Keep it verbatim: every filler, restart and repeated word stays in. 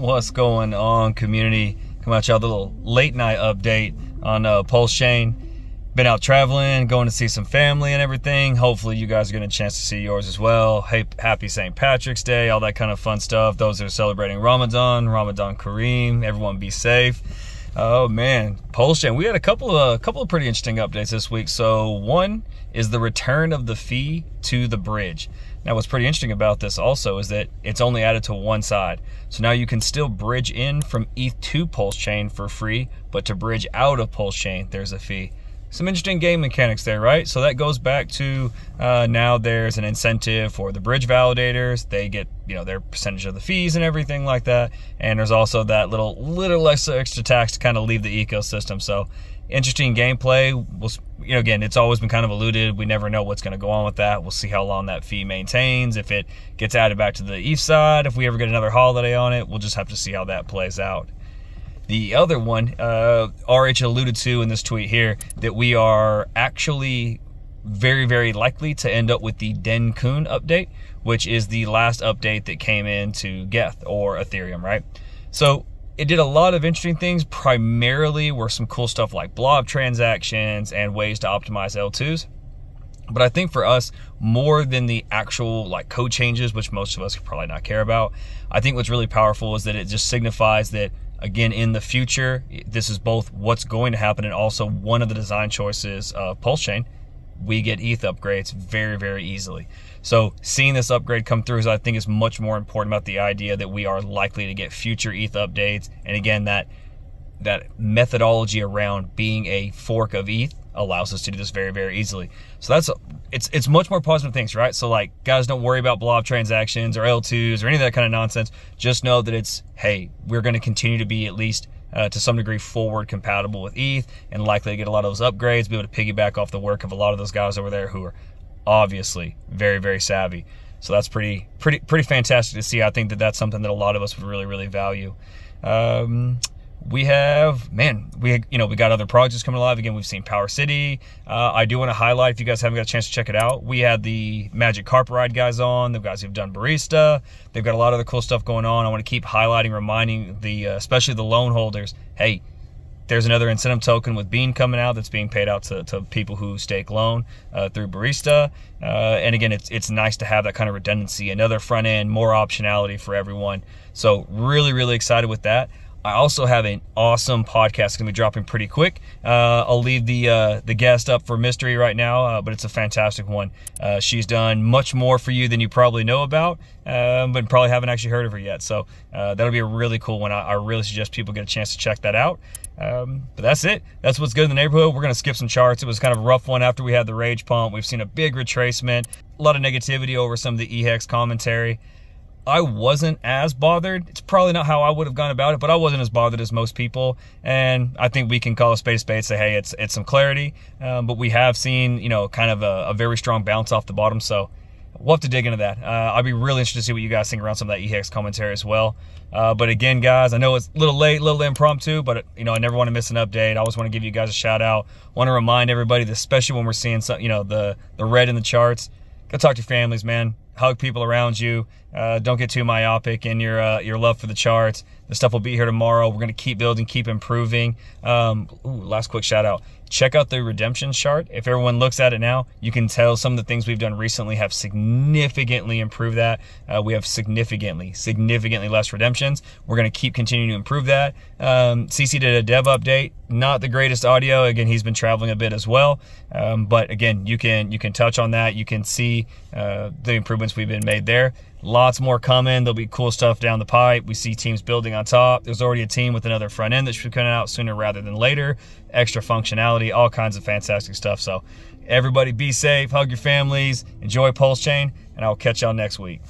What's going on, community? Come out y'all, the little late night update on uh, PulseChain. Been out traveling, going to see some family and everything. Hopefully you guys are getting a chance to see yours as well. Hey, happy Saint Patrick's Day, all that kind of fun stuff. Those that are celebrating Ramadan, Ramadan Kareem, everyone be safe. Oh man, PulseChain. We had a couple of a couple of pretty interesting updates this week. So one is the return of the fee to the bridge. Now what's pretty interesting about this also is that it's only added to one side. So now you can still bridge in from E T H to PulseChain for free, but to bridge out of PulseChain, there's a fee. Some interesting game mechanics there, right? So that goes back to uh, now there's an incentive for the bridge validators. They get, you know, their percentage of the fees and everything like that. And there's also that little little extra, extra tax to kind of leave the ecosystem. So interesting gameplay. We'll, you know, again, it's always been kind of eluded. We never know what's going to go on with that. We'll see how long that fee maintains. If it gets added back to the E T H side, if we ever get another holiday on it, we'll just have to see how that plays out. The other one, uh, R H alluded to in this tweet here, that we are actually very, very likely to end up with the Dencun update, which is the last update that came into Geth or Ethereum, right? So it did a lot of interesting things. Primarily were some cool stuff like blob transactions and ways to optimize L twos. But I think for us, more than the actual like code changes, which most of us could probably not care about, I think what's really powerful is that it just signifies that, again, in the future, this is both what's going to happen and also one of the design choices of PulseChain. We get E T H upgrades very, very easily. So seeing this upgrade come through is, I think, is much more important about the idea that we are likely to get future E T H updates. And again, that that methodology around being a fork of E T H allows us to do this very, very easily. So that's a, it's it's much more positive things, right? So like, guys, don't worry about blob transactions or L twos or any of that kind of nonsense. Just know that it's, hey, we're going to continue to be at least uh, to some degree forward compatible with E T H and likely to get a lot of those upgrades, be able to piggyback off the work of a lot of those guys over there who are obviously very, very savvy. So that's pretty, pretty, pretty fantastic to see. I think that that's something that a lot of us would really, really value. Um, We have, man, we you know we got other projects coming alive. Again, we've seen Power City. Uh, I do want to highlight, if you guys haven't got a chance to check it out, we had the Magic Carpet Ride guys on, the guys who've done Barista. They've got a lot of other cool stuff going on. I want to keep highlighting, reminding the, uh, especially the loan holders, hey, there's another incentive token with Bean coming out that's being paid out to, to people who stake loan uh, through Barista. Uh, and again, it's it's nice to have that kind of redundancy, another front end, more optionality for everyone. So really, really excited with that. I also have an awesome podcast going to be dropping pretty quick. Uh, I'll leave the uh, the guest up for mystery right now, uh, but it's a fantastic one. Uh, she's done much more for you than you probably know about, um, but probably haven't actually heard of her yet. So uh, that'll be a really cool one. I, I really suggest people get a chance to check that out. Um, but that's it. That's what's good in the neighborhood. We're going to skip some charts. It was kind of a rough one after we had the rage pump. We've seen a big retracement, a lot of negativity over some of the E-Hex commentary. I wasn't as bothered. It's probably not how I would have gone about it, but I wasn't as bothered as most people. And I think we can call a spade a spade and say, hey, it's it's some clarity. Um, but we have seen, you know, kind of a, a very strong bounce off the bottom. So we'll have to dig into that. Uh, I'd be really interested to see what you guys think around some of that E H X commentary as well. Uh, but again, guys, I know it's a little late, a little impromptu, but, you know, I never want to miss an update. I always want to give you guys a shout out. Want to remind everybody, that especially when we're seeing some, you know, the, the red in the charts, go talk to your families, man. Hug people around you. Uh, don't get too myopic in your uh, your love for the charts. The stuff will be here tomorrow. We're going to keep building, keep improving. Um, ooh, last quick shout out. Check out the redemption chart. If everyone looks at it now, you can tell some of the things we've done recently have significantly improved that. Uh, we have significantly, significantly less redemptions. We're going to keep continuing to improve that. Um, C C did a dev update. Not the greatest audio. Again, he's been traveling a bit as well. Um, but again, you can you can touch on that. You can see uh, the improvements we've been made there. Lots more coming. There'll be cool stuff down the pipe. We see teams building on top. There's already a team with another front end that should be coming out sooner rather than later. Extra functionality, all kinds of fantastic stuff. So everybody be safe, hug your families, enjoy PulseChain, and I'll catch y'all next week.